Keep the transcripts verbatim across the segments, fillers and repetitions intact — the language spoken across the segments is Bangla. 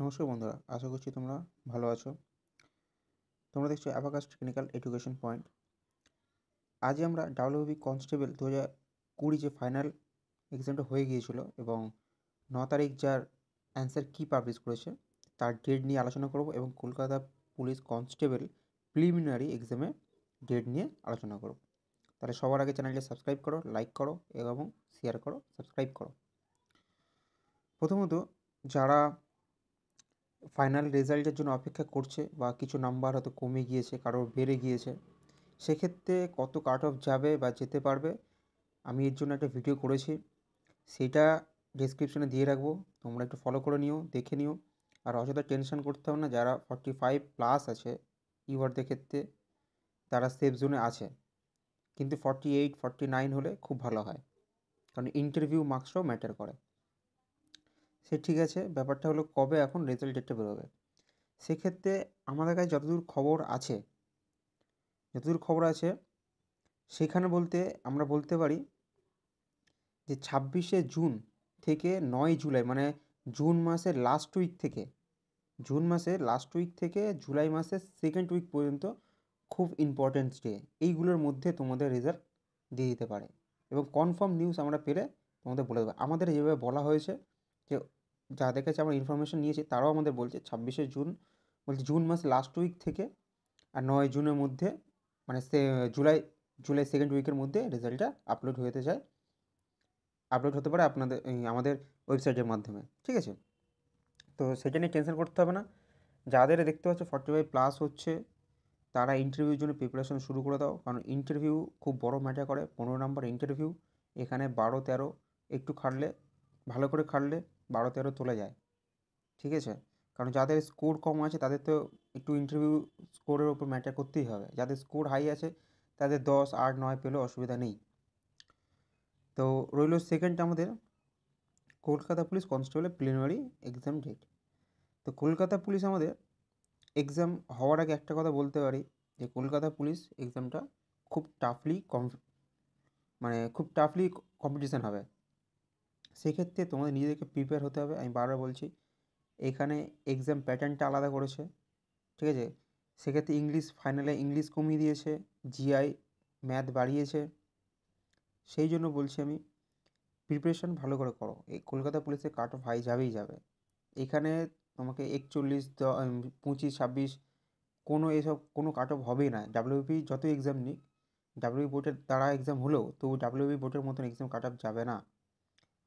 नमस्कार बंधुरा आशा करছি তোমরা ভালো আছো। তোমরা দেখছো অ্যাবাকাস টেকনিক্যাল এডুকেশন পয়েন্ট। আজ আমরা ডাব্লিউবি কনস্টেবল দু হাজার কুড়ি যে ফাইনাল এক্সামটা হয়ে গিয়েছিল এবং ন তারিখ যার অ্যান্সার কি পাবলিশ করেছে তার ডেট নিয়ে আলোচনা করব এবং কলকাতা পুলিশ কনস্টেবল প্রিলিমিনারি এক্সামে ডেট নিয়ে আলোচনা করব। তাহলে সবার আগে চ্যানেলটি সাবস্ক্রাইব করো, লাইক করো এবং শেয়ার করো, সাবস্ক্রাইব করো। প্রথমত যারা ফাইনাল রেজাল্টের জন্য অপেক্ষা করছে বা কিছু নাম্বার হয়তো কমে গিয়েছে, কারোর বেড়ে গিয়েছে, সেক্ষেত্রে কত কাট অফ যাবে বা যেতে পারবে আমি এর জন্য একটা ভিডিও করেছি, সেটা ডেসক্রিপশানে দিয়ে রাখবো, তোমরা একটু ফলো করে নিও, দেখে নিও। আর অযথা টেনশন করতে হবে না, যারা ফর্টি ফাইভ প্লাস আছে ইউয়ারদের ক্ষেত্রে তারা সেফ জোনে আছে, কিন্তু ফর্টি এইট ফর্টি নাইন হলে খুব ভালো হয়, কারণ ইন্টারভিউ মার্কসটাও ম্যাটার করে। সে ঠিক আছে, ব্যাপারটা হলো কবে এখন রেজাল্ট ডেটটা বেরোবে। সেক্ষেত্রে আমাদের কাছে যতদূর খবর আছে যতদূর খবর আছে সেখানে বলতে আমরা বলতে পারি যে ছাব্বিশে জুন থেকে নয় জুলাই, মানে জুন মাসের লাস্ট উইক থেকে জুন মাসের লাস্ট উইক থেকে জুলাই মাসের সেকেন্ড উইক পর্যন্ত খুব ইম্পর্টেন্স ডে, এইগুলোর মধ্যে তোমাদের রেজাল্ট দিয়ে দিতে পারে এবং কনফার্ম নিউজ আমরা পেলে তোমাদের বলে দেবো। আমাদের যেভাবে বলা হয়েছে যে যাদের কাছে আমরা ইনফরমেশান নিয়েছি তারাও আমাদের বলছে ছাব্বিশে জুন বলছে জুন মাস লাস্ট উইক থেকে আর নয় জুনের মধ্যে, মানে সে জুলাই জুলাই সেকেন্ড উইকের মধ্যে রেজাল্টটা আপলোড হতে চায়, আপলোড হতে পারে আপনাদের আমাদের ওয়েবসাইটের মাধ্যমে। ঠিক আছে, তো সেটা নিয়ে টেনশন করতে হবে না। যাদের দেখতে পাচ্ছ ফর্টি ফাইভ প্লাস হচ্ছে তারা ইন্টারভিউর জন্য প্রিপারেশন শুরু করে দাও, কারণ ইন্টারভিউ খুব বড় ম্যাটার করে। পনেরো নম্বর ইন্টারভিউ, এখানে বারো তেরো একটু খাটলে ভালো করে খাটলে বারো তেরো তোলা যায়। ঠিক আছে, কারণ যাদের স্কোর কম আছে তাদের তো একটু ইন্টারভিউ স্কোরের ওপর ম্যাটার করতেই হবে, যাদের স্কোর হাই আছে তাদের দশ আট নয় পেলেও অসুবিধা নেই। তো রইল সেকেন্ড আমাদের কলকাতা পুলিশ কনস্টেবলের প্রিলিমিনারি এক্সাম ডেট। তো কলকাতা পুলিশ আমাদের এক্সাম হওয়ার আগে একটা কথা বলতে পারি যে কলকাতা পুলিশ এক্সামটা খুব টাফলি কম মানে খুব টাফলি কম্পিটিশান হবে। সেক্ষেত্রে তোমাদের নিজেদেরকে প্রিপেয়ার হতে হবে। আমি বারবার বলছি এখানে এক্সাম প্যাটার্নটা আলাদা করেছে। ঠিক আছে, সেক্ষেত্রে ইংলিশ ফাইনালে ইংলিশ কমিয়ে দিয়েছে, জিআই ম্যাথ বাড়িয়েছে, সেই জন্য বলছি আমি প্রিপারেশান ভালো করে করো। এই কলকাতা পুলিশের কাট অফ হাই যাবেই যাবে, এখানে তোমাকে একচল্লিশ দ পঁচিশ ছাব্বিশ কোনো এসব কোনো কাট অফ হবেই না। ডাব্লিউবি যত এক্সাম নিক, ডাব্লিউবি বোর্ডের দ্বারা এক্সাম হলেও তবু ডাব্লিউবি বোর্ডের মতন এক্সাম কাট অফ যাবে না।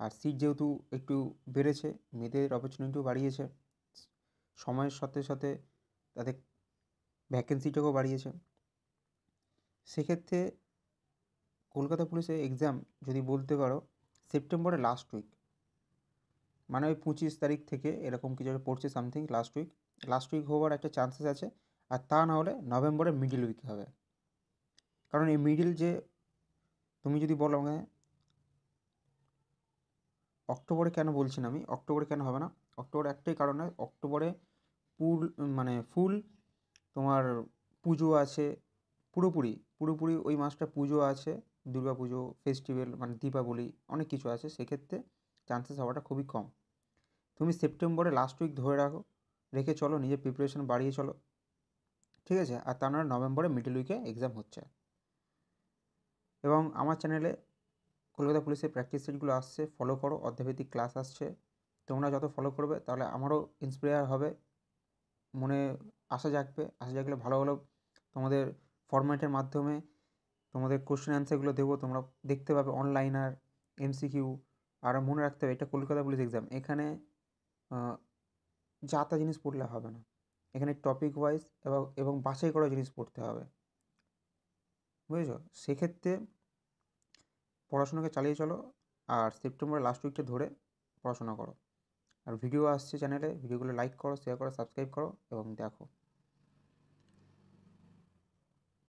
আর সিট যেহেতু একটু বেড়েছে, মেয়েদের অপরচুনিটিও বাড়িয়েছে, সময়ের সাথে সাথে তাদের ভ্যাকেন্সিটাকেও বাড়িয়েছে। সেক্ষেত্রে কলকাতা পুলিশের এক্সাম যদি বলতে পারো সেপ্টেম্বরের লাস্ট উইক, মানে ওই পঁচিশ তারিখ থেকে এরকম কিছু পড়ছে something, last week last week হওয়ার একটা চান্সেস আছে। আর তা না হলে নভেম্বরের মিডিল উইক হবে, কারণ এই মিডিল যে তুমি যদি বলো আমাকে অক্টোবরে কেন বলছি না আমি, অক্টোবরে কেন হবে না, অক্টোবর একটাই কারণে অক্টোবরে ফুল মানে ফুল তোমার পুজো আছে, পুরোপুরি পুরোপুরি ওই মাসটা পুজো আছে, দুর্গা পুজো, ফেস্টিভ্যাল মানে দীপাবলি অনেক কিছু আছে। সেক্ষেত্রে চান্সেস হওয়াটা খুবই কম। তুমি সেপ্টেম্বরে লাস্ট উইক ধরে রাখো, রেখে চলো, নিজের প্রিপারেশান বাড়িয়ে চলো। ঠিক আছে, আর তা নাহলে নভেম্বরে মিডল উইকে এক্সাম হচ্ছে এবং আমার চ্যানেলে কলকাতা পুলিশের প্র্যাকটিস সেটগুলো আসছে, ফলো করো, অধ্যাভিত্তিক ক্লাস আসছে, তোমরা যত ফলো করবে তাহলে আমারও ইন্সপায়ার হবে, মনে আশা জাগবে, আশা জাগলে ভালো ভালো তোমাদের ফরম্যাটের মাধ্যমে তোমাদের কোশ্চেন অ্যান্সারগুলো দেবো, তোমরা দেখতে পাবে অনলাইন আর এমসিকিউ। আর মনে রাখতে হবে এটা কলকাতা পুলিশ এক্সাম, এখানে যা তা জিনিস পড়লে হবে না, এখানে টপিক ওয়াইজ এবং এবং বাছাই করা জিনিস পড়তে হবে, বুঝেছ? সেক্ষেত্রে পড়াশোনাকে চালিয়ে চলো আর সেপ্টেম্বরের লাস্ট উইকটা ধরে পড়াশোনা করো। আর ভিডিও আসছে চ্যানেলে, ভিডিওগুলো লাইক করো, শেয়ার করো, সাবস্ক্রাইব করো এবং দেখো।